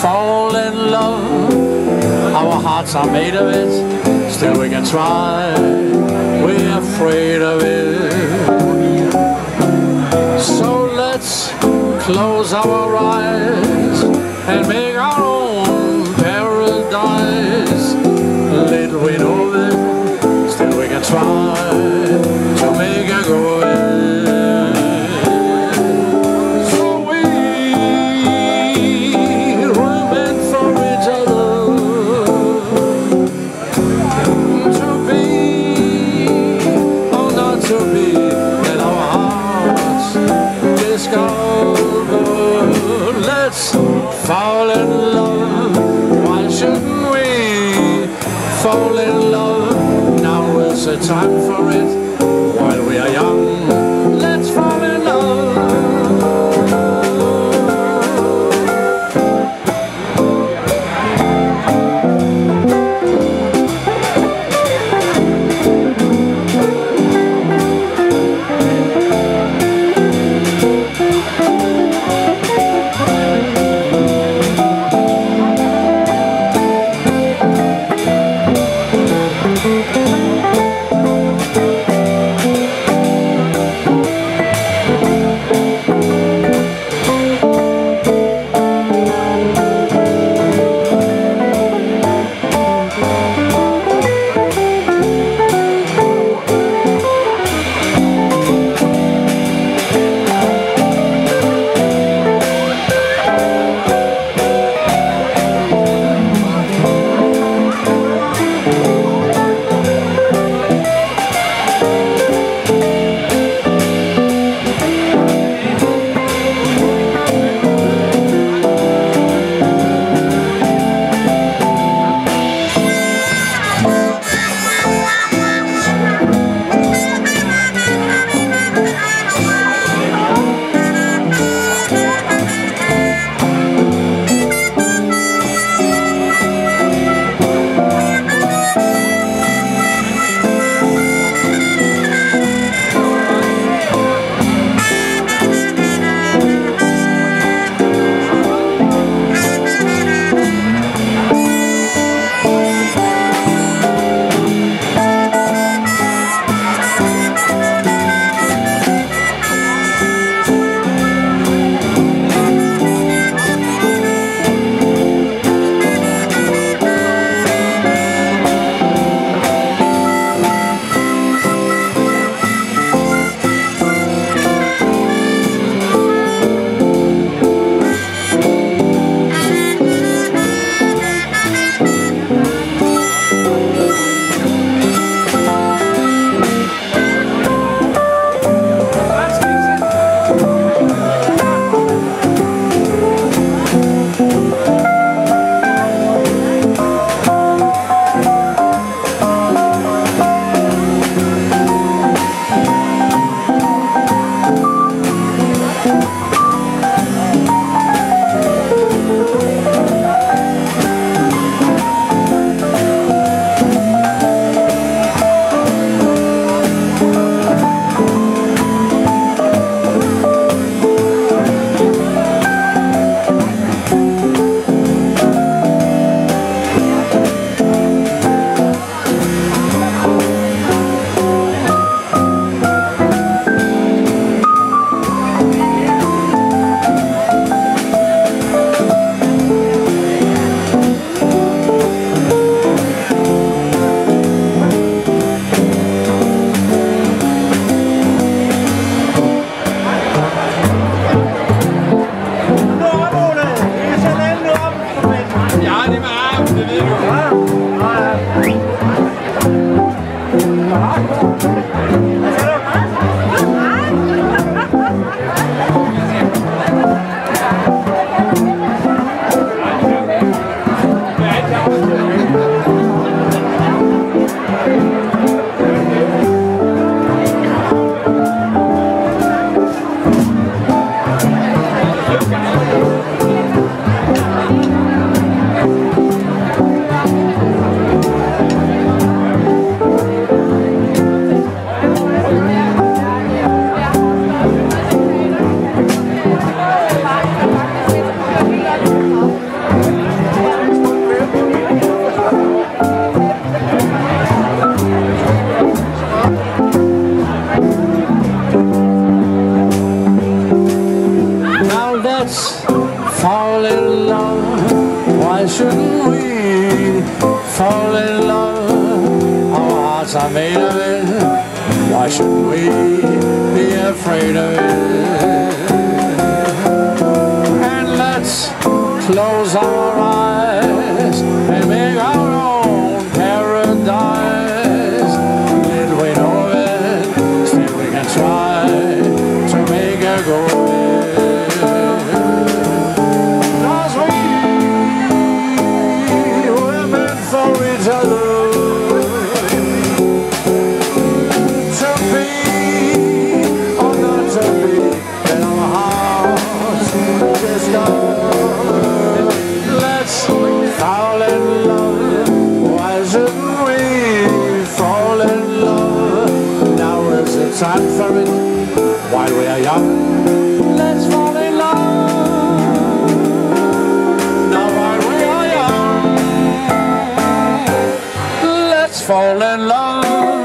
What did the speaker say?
fall in love. Our hearts are made of it, still we can try. We're afraid of it. So let's close our eyes and make our own paradise. Little we know it, still we can try to make it go in. Let's fall in love. Why shouldn't we fall in love? Now is the time for it, while we are young. Let's fall in love. in love? Why shouldn't we fall in love? Our hearts are made of it. Why shouldn't we be afraid of it? And let's close our eyes and make our own paradise. Did we know it? Still we can try to make a go. Time for it while we are young. Let's fall in love now while we are young. Let's fall in love.